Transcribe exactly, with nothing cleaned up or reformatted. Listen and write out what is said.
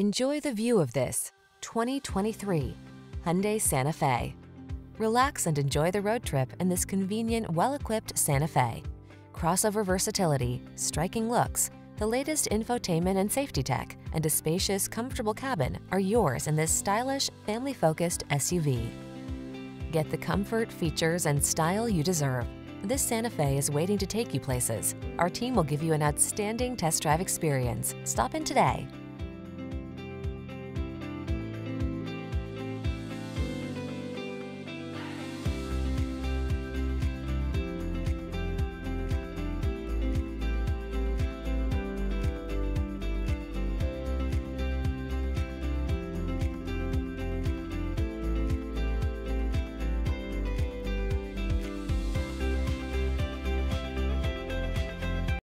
Enjoy the view of this twenty twenty-three Hyundai Santa Fe. Relax and enjoy the road trip in this convenient, well-equipped Santa Fe. Crossover versatility, striking looks, the latest infotainment and safety tech, and a spacious, comfortable cabin are yours in this stylish, family-focused S U V. Get the comfort, features, and style you deserve. This Santa Fe is waiting to take you places. Our team will give you an outstanding test drive experience. Stop in today.